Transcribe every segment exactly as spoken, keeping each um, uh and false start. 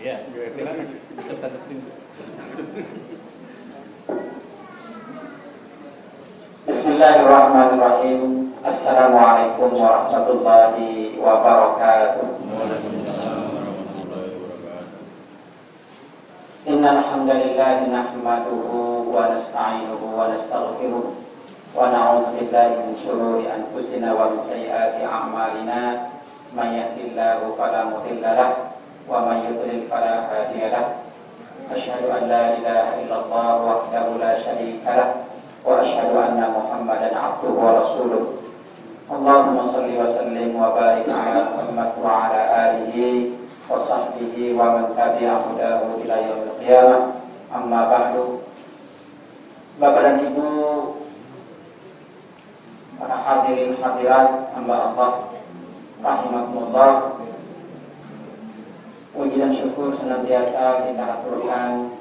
Ya, silakan. Tetap satu tim. Bismillahirrahmanirrahim. Assalamualaikum warahmatullahi wabarakatuh. Innal hamdalillah nahmaduhu wa nasta'inuhu wa nastaghfiruh wa na'udzu billahi min syururi anfusina wa min sayyiati a'malina may yahdihillahu fala mudilla lahu wa may yudlil fala hadiya lahu asyhadu an la ilaha illallah wahdahu la syarika lahu wa asyhadu anna muhammadan abduhu wa rasuluh Allahumma shalli wa sallim wa barik ala Muhammad wa ala alihi wa sahbihi wa man tabi'ahu ila yaumil qiyamah amma ba'du. Bapak dan Ibu, para hadirin hadirat, hamba Allah rahimakumullah, puji dan syukur senantiasa kita haturkan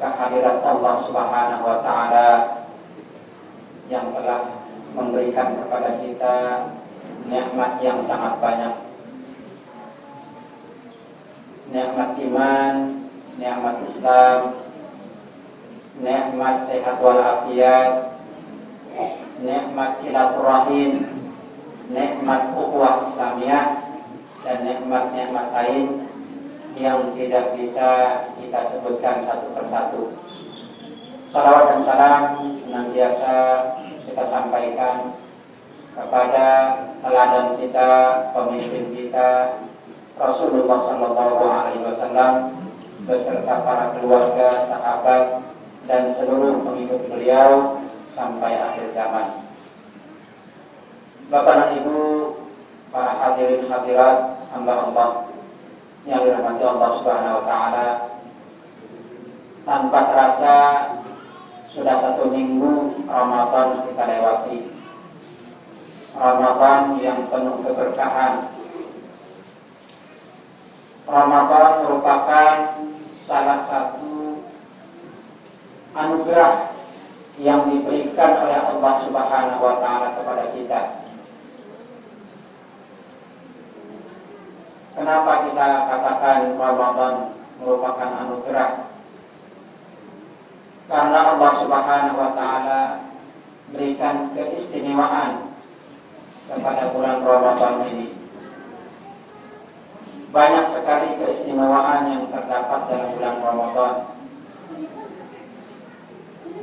kehadirat Allah Subhanahu wa Ta'ala yang telah memberikan kepada kita nikmat yang sangat banyak, nikmat iman, nikmat Islam, nikmat sehat walafiat, nikmat silaturahim, nikmat ukhuwah Islamiyah, dan nikmat-nikmat lain yang tidak bisa kita sebutkan satu persatu. Salawat dan salam senantiasa kita sampaikan kepada teladan kita, pemimpin kita, Rasulullah Sallallahu Alaihi Wasallam, beserta para keluarga, sahabat, dan seluruh pengikut beliau sampai akhir zaman. Bapak dan Ibu, para hadirin hadirat, hamba Allah yang dirahmati Allah Subhanahu wa Ta'ala, tanpa terasa sudah satu minggu Ramadan kita lewati. Ramadan yang penuh keberkahan. Ramadan merupakan salah satu anugerah yang diberikan oleh Allah Subhanahu wa Ta'ala kepada kita. Kenapa kita katakan Ramadan merupakan anugerah? Karena Allah Subhanahu wa Ta'ala berikan keistimewaan kepada bulan Ramadan ini. Banyak sekali keistimewaan yang terdapat dalam bulan Ramadan.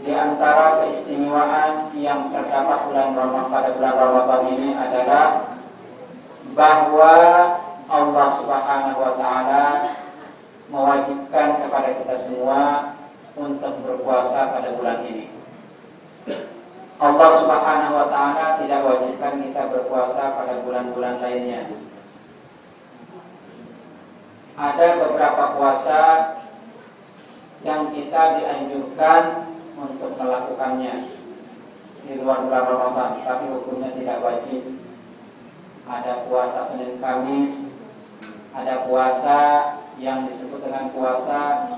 Di antara keistimewaan yang terdapat bulan Ramadan pada bulan Ramadan ini adalah bahwa Allah Subhanahu wa Ta'ala mewajibkan kepada kita semua untuk berpuasa pada bulan ini. Allah Subhanahu wa Ta'ala tidak wajibkan kita berpuasa pada bulan-bulan lainnya. Ada beberapa puasa yang kita dianjurkan untuk melakukannya di luar bulan Ramadan, tapi hukumnya tidak wajib. Ada puasa Senin Kamis, ada puasa yang disebut dengan puasa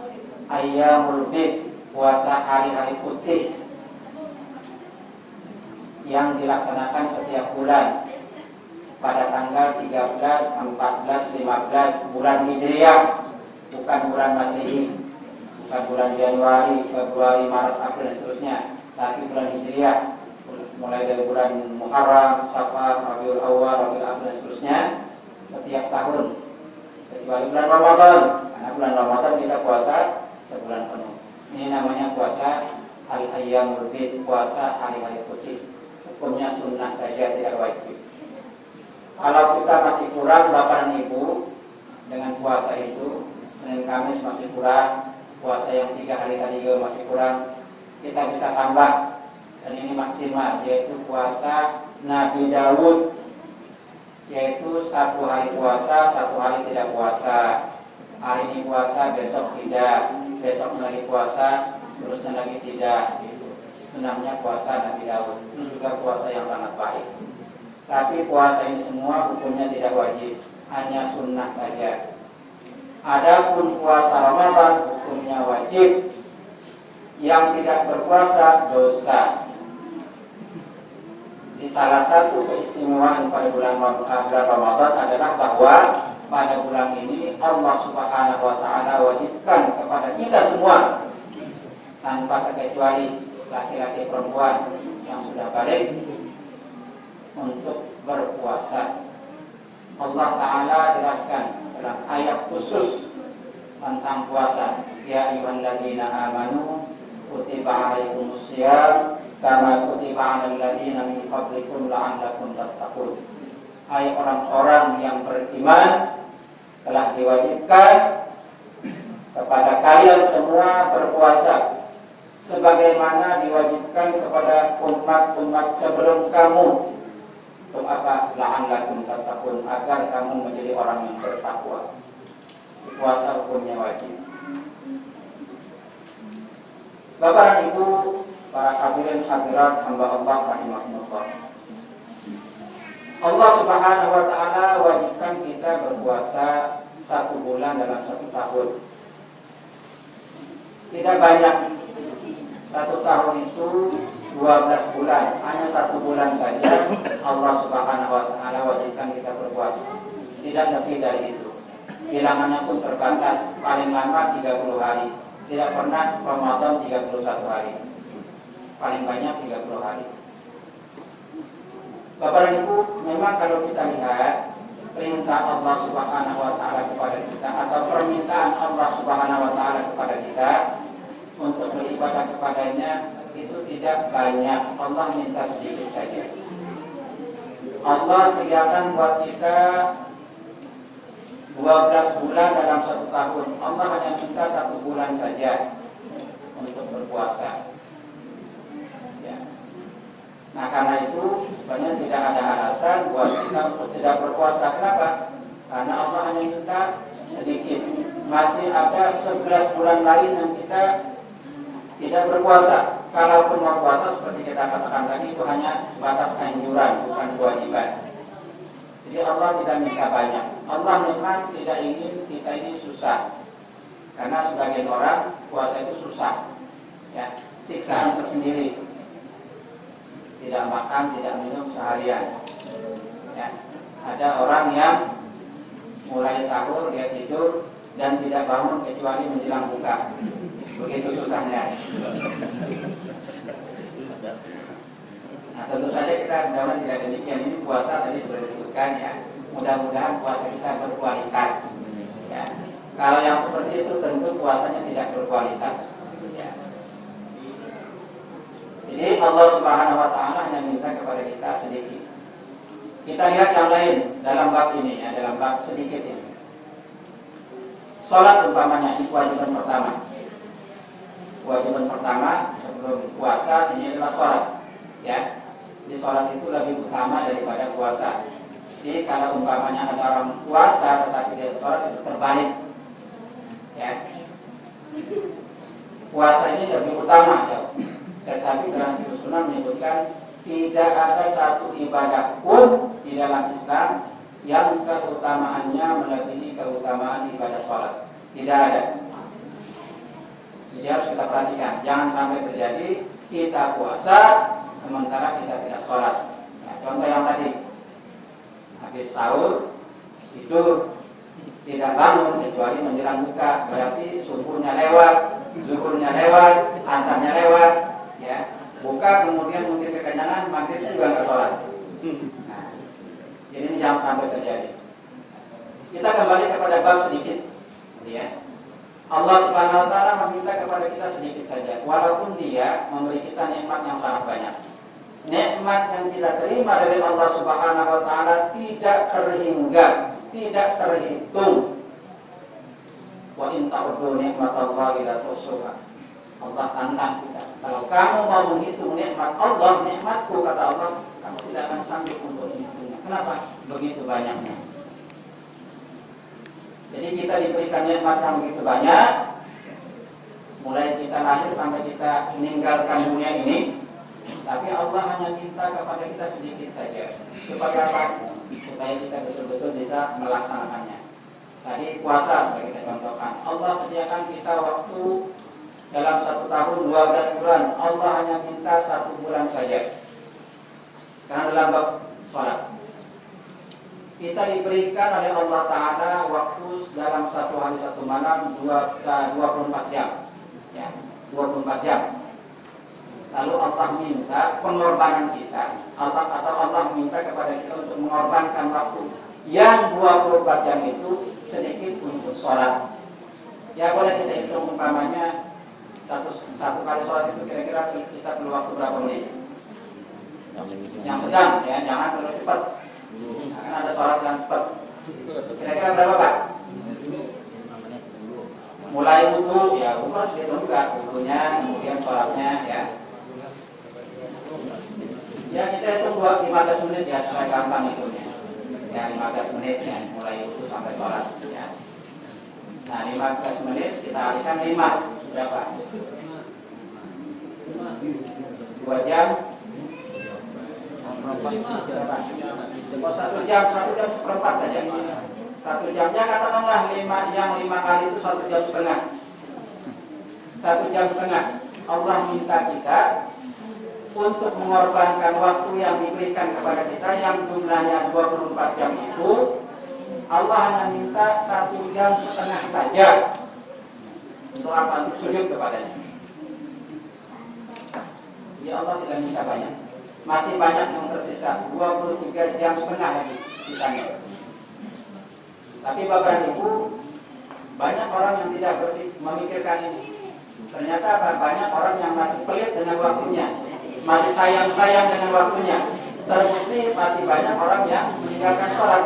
Ayyamul Bid, puasa hari-hari putih yang dilaksanakan setiap bulan pada tanggal tiga belas, empat belas, lima belas bulan Hijriah, bukan bulan Masehi. Bulan Januari, Februari, Maret, April, dan seterusnya, tapi bulan Hijriah, mulai dari bulan Muharram, Safar, Rabiul Awal, Rabiul Akhir, dan seterusnya, setiap tahun, kecuali bulan Ramadan, karena bulan Ramadan kita puasa sebulan penuh. Ini namanya puasa Al-Ayyamul Bid, puasa hari-hari putih. Hukumnya sunnah saja, tidak wajib. Kalau kita masih kurang, Bapak dan Ibu, dengan puasa itu, Senin Kamis masih kurang, puasa yang tiga hari tadi juga masih kurang, kita bisa tambah, dan ini maksimal, yaitu puasa Nabi Dawud, yaitu satu hari puasa, satu hari tidak puasa. Hari ini puasa, besok tidak, besok lagi puasa, seterusnya lagi tidak. Itu namanya puasa Nabi Dawud. Ini juga puasa yang sangat baik, tapi puasa ini semua hukumnya tidak wajib, hanya sunnah saja. Adapun puasa Ramadan hukumnya wajib. Yang tidak berpuasa dosa. Di salah satu keistimewaan pada bulan Ramadan adalah bahwa pada bulan ini Allah Subhanahu wa Ta'ala wajibkan kepada kita semua tanpa terkecuali laki-laki perempuan yang sudah balik untuk berpuasa. Allah Ta'ala jelaskan dalam ayat khusus tentang puasa, ya ayyuhalladzina amanu kutiba alaikumus shiyam kama kutiba alal ladzina min qablikum la'allakum tattaqun. Hai orang-orang yang beriman, telah diwajibkan kepada kalian semua berpuasa sebagaimana diwajibkan kepada umat-umat sebelum kamu. Untuk apa? La'allakum tattaqun, agar kamu menjadi orang yang bertakwa. Puasa hukumnya wajib. Bapak dan Ibu, para hadirin hadirat hamba Allah rahimahullah. Allah Subhanahu wa Ta'ala wajibkan kita berpuasa satu bulan dalam satu tahun. Tidak banyak. Satu tahun itu dua belas bulan, hanya satu bulan saja Allah Subhanahu wa Ta'ala wajibkan kita berpuasa. Tidak lebih dari itu. Bilangannya pun terbatas, paling lama tiga puluh hari. Tidak pernah Ramadan tiga puluh satu hari. Paling banyak tiga puluh hari. Bapak dan Ibu, memang kalau kita lihat perintah Allah Subhanahu wa Ta'ala kepada kita atau permintaan Allah Subhanahu wa Ta'ala kepada kita untuk beribadah kepadanya itu tidak banyak. Allah minta sedikit saja. Allah sediakan buat kita dua belas bulan dalam satu tahun. Allah hanya minta satu bulan saja untuk berpuasa. Ya. Nah, karena itu sebenarnya tidak ada alasan buat kita untuk tidak berpuasa. Kenapa? Karena Allah hanya minta sedikit. Masih ada sebelas bulan lain yang kita tidak berpuasa. Kalaupun mau puasa seperti kita katakan tadi itu hanya sebatas anjuran, bukan kewajiban. Jadi Allah tidak minta banyak. Allah memang tidak ingin kita ini susah. Karena sebagian orang puasa itu susah, ya, siksaan tersendiri. Tidak makan, tidak minum seharian. Ya. Ada orang yang mulai sahur dia tidur dan tidak bangun kecuali menjelang buka. Begitu susahnya. Nah, tentu saja kita mudah-mudahan tidak demikian. Ini puasa tadi sudah disebutkan, ya. Mudah-mudahan puasa kita berkualitas, ya. Kalau yang seperti itu tentu puasanya tidak berkualitas, ya. Jadi Allah Subhanahu wa Ta'ala hanya minta kepada kita sedikit. Kita lihat yang lain dalam bab ini, ya, dalam bab sedikit ini. Sholat umpamanya itu kewajiban pertama. Kewajiban pertama sebelum puasa ini adalah sholat, ya. Di sholat itu lebih utama daripada puasa. Jadi kalau umpamanya ada orang puasa tetapi dia sholat itu terbalik, ya. Puasa ini lebih utama, ya. Saya sampai dalam susunan menyebutkan tidak ada satu ibadah pun di dalam Islam yang keutamaannya melebihi keutamaan ibadah sholat. Tidak ada. Jadi harus kita perhatikan, jangan sampai terjadi kita puasa sementara kita tidak sholat. Nah, contoh yang tadi, habis sahur tidur, tidak bangun kecuali menjelang buka, berarti subuhnya lewat, zuhurnya lewat, asarnya lewat, ya. Buka kemudian mungkin kekenyangan, maghribnya juga nggak sholat. Jadi ini jangan sampai terjadi. Kita kembali kepada bab sedikit, ya. Allah Subhanahu wa Ta'ala meminta kepada kita sedikit saja, walaupun dia memberi kita nikmat yang sangat banyak. Nikmat yang kita terima dari Allah Subhanahu wa Ta'ala tidak terhingga, tidak terhitung. Wa in ta'uddu nikmatallahi la tuhsuha. Allah tantang kita. Kalau kamu mau menghitung nikmat Allah, nikmatku kata Allah, kamu tidak akan sanggup untuk menghitung. Kenapa? Begitu banyaknya. Jadi kita diberikan nikmat yang begitu banyak. Mulai kita lahir sampai kita meninggalkan dunia ini. Tapi Allah hanya minta kepada kita sedikit saja. Supaya apa? Supaya kita betul-betul bisa melaksanakannya. Tadi puasa sudah kita contohkan. Allah sediakan kita waktu dalam satu tahun dua belas bulan. Allah hanya minta satu bulan saja. Karena dalam bab sholat Kita diberikan oleh Allah Ta'ala waktu dalam satu hari satu malam dua puluh empat jam, ya, dua puluh empat jam. Lalu Allah minta pengorbanan kita, Allah atau Allah minta kepada kita untuk mengorbankan waktu yang dua puluh empat jam itu sedikit untuk sholat. Ya boleh kita hitung umpamanya satu, satu kali sholat itu kira-kira kita perlu waktu berapa menit? Yang sedang, ya, jangan terlalu cepat. Karena ada sholat yang cepat. Kira-kira berapa Pak? Mulai wudhu, ya wudhu harus dihitung juga wudhunya, kemudian sholatnya, ya. Ya kita hitung lima belas menit ya, supaya gampang hitungnya. Ya lima belas menit ya, mulai wudhu sampai sholat. Ya. Nah lima belas menit kita alihkan lima, berapa? dua jam. Berapa? Oh, satu jam, satu jam seperempat saja. Satu jamnya katakanlah lima, yang lima kali itu satu jam setengah. Satu jam setengah. Allah minta kita untuk mengorbankan waktu yang diberikan kepada kita yang jumlahnya dua puluh empat jam itu. Allah hanya minta satu jam setengah saja untuk apa? Untuk sujud kepadanya. Ya Allah tidak minta banyak. Masih banyak yang tersisa, dua puluh tiga jam setengah lagi sisanya. Tapi Bapak Ibu, banyak orang yang tidak memikirkan ini. Ternyata banyak orang yang masih pelit dengan waktunya, masih sayang-sayang dengan waktunya. Terbukti masih banyak orang yang meninggalkan sholat.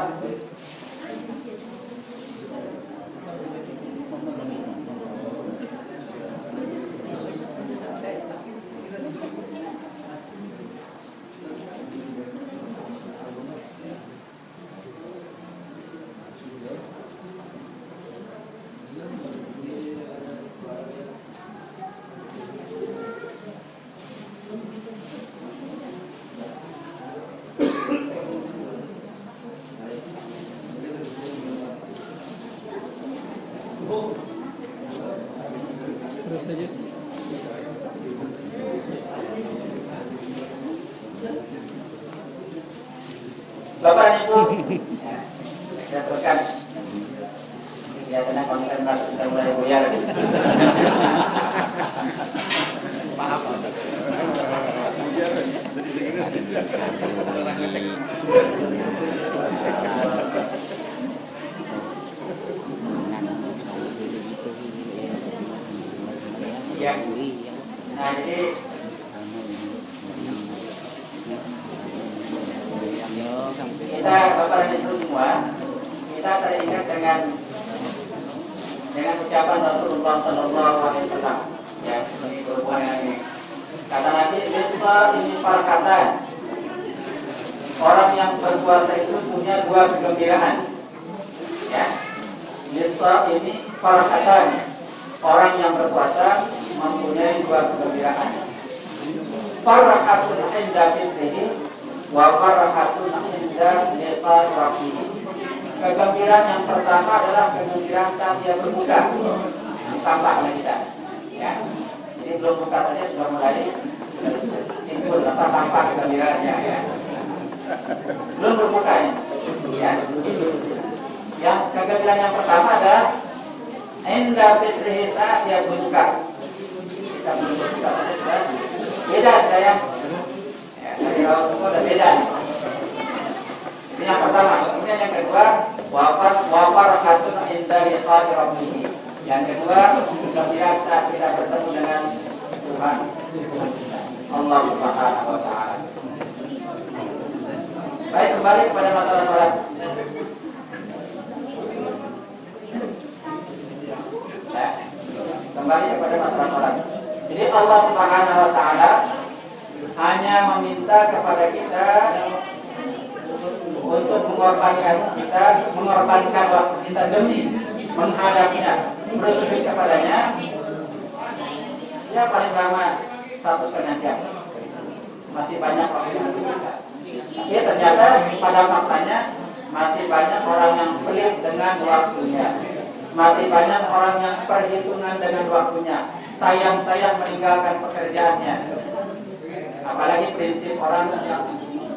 Apalagi prinsip orang yang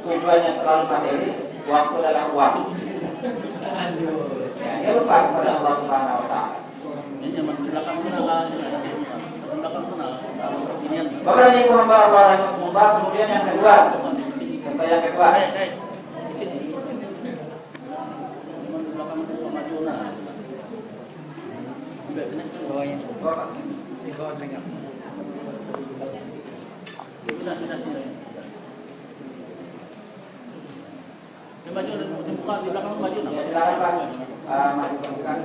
tujuannya selalu materi, waktu adalah uang. Dia lupa kepada Allah Subhanahu Wa Taala. Ini zaman belakang kenal, zaman belakang kenal. Kemudian yang kedua, kemudian yang kedua, contoh yang kedua. Biasanya bawahnya. Di bawah tengah. Sudah, sudah, sudah. Maju, dibuka di belakang maju. Silakan Pak, maju bukan.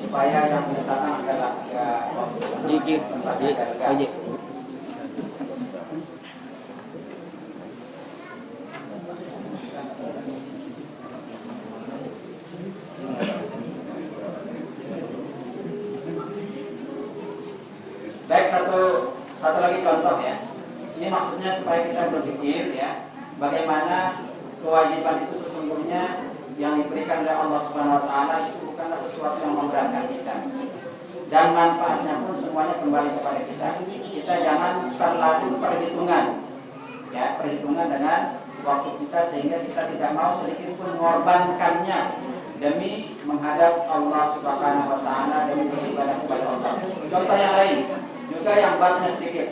Supaya yang punya tanah adalah dikit, dikit. Baik, satu satu lagi contoh ya. Ini maksudnya supaya kita berpikir ya, bagaimana kewajiban itu sesungguhnya yang diberikan oleh Allah Subhanahu Wa Taala itu bukanlah sesuatu yang memberatkan kita. Dan manfaatnya pun semuanya kembali kepada kita. Kita jangan terlalu perhitungan, ya perhitungan dengan waktu kita sehingga kita tidak mau sedikit pun mengorbankannya demi menghadap Allah Subhanahu Wa Taala, demi beribadah kepada Allah. Contoh yang lain juga yang babnya sedikit,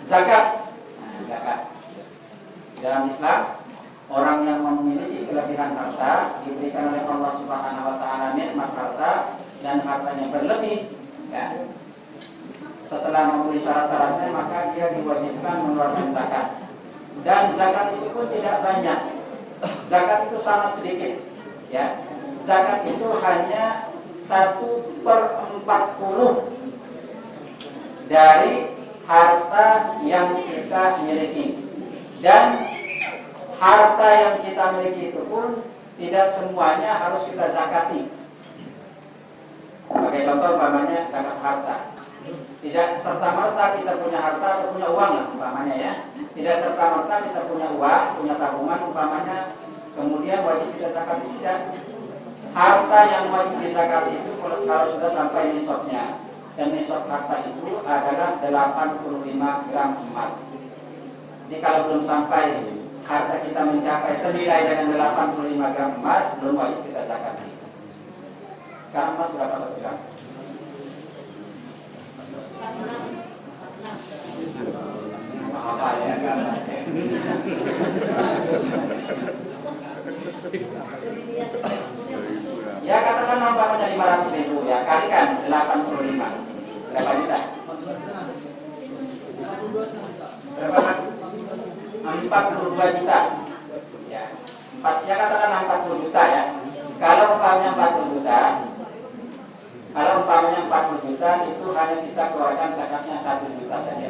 zakat. Nah, zakat dalam Islam, orang yang memiliki kelebihan harta diberikan oleh Allah Subhanahu Wa Taala nikmat harta dan hartanya berlebih, ya. Setelah memenuhi syarat-syaratnya maka dia diwajibkan mengeluarkan zakat. Dan zakat itu pun tidak banyak, zakat itu sangat sedikit, ya. Zakat itu hanya satu per empat puluh dari harta yang kita miliki, dan harta yang kita miliki itu pun tidak semuanya harus kita zakati. Sebagai contoh umpamanya zakat harta, tidak serta merta kita punya harta atau punya uang lah umpamanya ya, tidak serta merta kita punya uang, punya tabungan umpamanya, kemudian wajib kita zakati. Tidak, harta yang wajib dizakati itu kalau sudah sampai nisabnya. Dan nisab harta itu adalah delapan puluh lima gram emas. Jadi kalau belum sampai harta kita mencapai senilai dengan delapan puluh lima gram emas, belum wajib kita zakat. Sekarang emas berapa satu gram? Apa ya kan? Ya katakan nampaknya lima ratus ribu ya, kalikan delapan puluh lima. Berapa juta? Berapa? empat puluh dua juta. Ya, empat. Ya katakanlah empat puluh juta ya. Kalau umpamanya empat puluh juta, kalau umpamanya empat puluh juta itu hanya kita keluarkan zakatnya satu juta saja.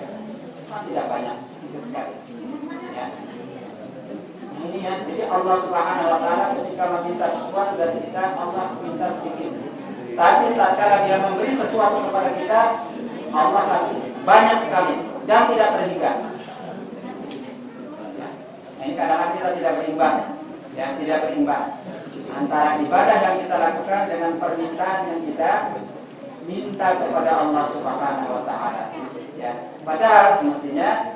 Tidak banyak, sedikit sekali. Ya. Ini ya. Jadi Allah Subhanahu Wa Taala ketika meminta sesuatu dari kita, Allah minta sedikit. Tapi tatkala dia memberi sesuatu kepada kita, Allah kasih banyak sekali dan tidak terhingga. Ya. Nah, ini kadang-kadang kita tidak berimbang, ya tidak berimbang antara ibadah yang kita lakukan dengan permintaan yang kita minta kepada Allah Subhanahu Wa Taala. Ya, padahal semestinya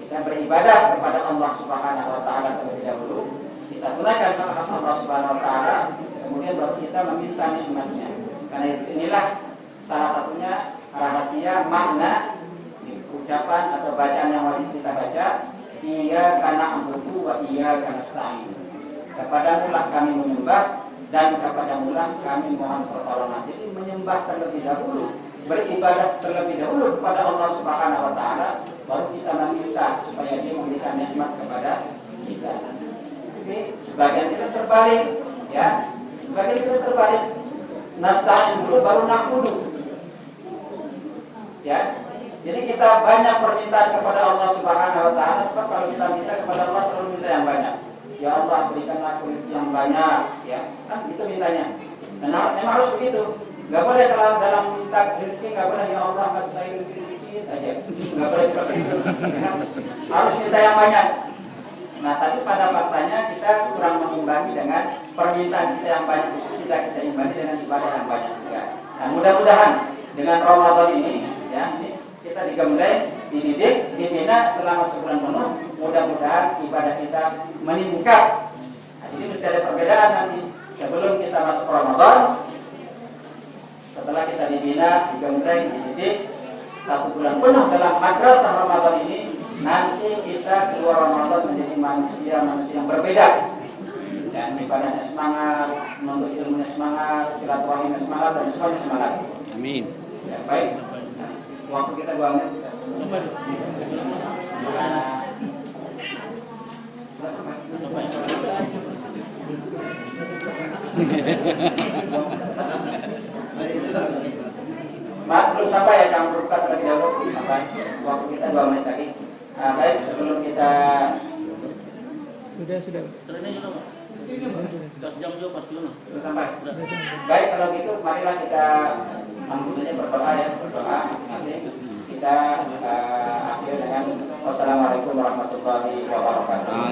kita beribadah kepada Allah Subhanahu Wa Taala terlebih dahulu. Kita tunaikan hak Allah Subhanahu Wa Taala. Kemudian baru kita meminta nikmatnya. Karena itu inilah salah satunya rahasia makna ucapan atau bacaan yang wajib kita baca. Iyyaka na'budu wa iyyaka nasta'in. Kepadamu lah kami menyembah dan kepadamu lah kami mohon pertolongan. Jadi menyembah terlebih dahulu, beribadah terlebih dahulu kepada Allah Subhanahu Wa Taala, baru kita meminta supaya Dia memberikan nikmat kepada kita. Jadi sebagian kita terbalik, ya. Sebagian kita terbalik, nasta'in dulu baru na'budu. Ya, jadi kita banyak permintaan kepada Allah Subhanahu Wa Taala. Sebab kalau kita minta kepada Allah selalu minta yang banyak. Ya Allah berikanlah aku rezeki yang banyak. Ya, kan itu mintanya. Dan memang harus begitu. Gak boleh kalau dalam minta rezeki gak boleh ya Allah kasih saya rezeki sedikit aja. Gak boleh seperti itu. Ya, harus minta yang banyak. Nah, tapi pada faktanya kita kurang mengimbangi dengan permintaan kita yang banyak itu tidak kita imbangi dengan ibadah yang banyak juga. Nah, mudah-mudahan dengan Ramadan ini, ya, ini kita digembleng, dididik, dibina selama sebulan penuh. Mudah-mudahan ibadah kita meningkat Nah, ini mesti ada perbedaan nanti sebelum kita masuk Ramadan. Setelah kita dibina, digembleng, dididik satu bulan penuh dalam madrasah Ramadan ini, nanti kita keluar Ramadan menjadi manusia-manusia yang berbeda. Dan ibadahnya semangat, menuntut ilmunya semangat, silaturahimnya semangat, dan semuanya semangat. Amin. Ya, baik. Nah, waktu kita dua menit. Mbak, belum sampai ya campur kata lagi jauh. Waktu kita dua menit lagi. Nah, baik, sebelum kita sudah sudah. Sudah sampai. Baik, kalau gitu marilah kita ambilnya berdoa ya, berdoa. Kita uh, akhir dengan wassalamualaikum warahmatullahi wabarakatuh.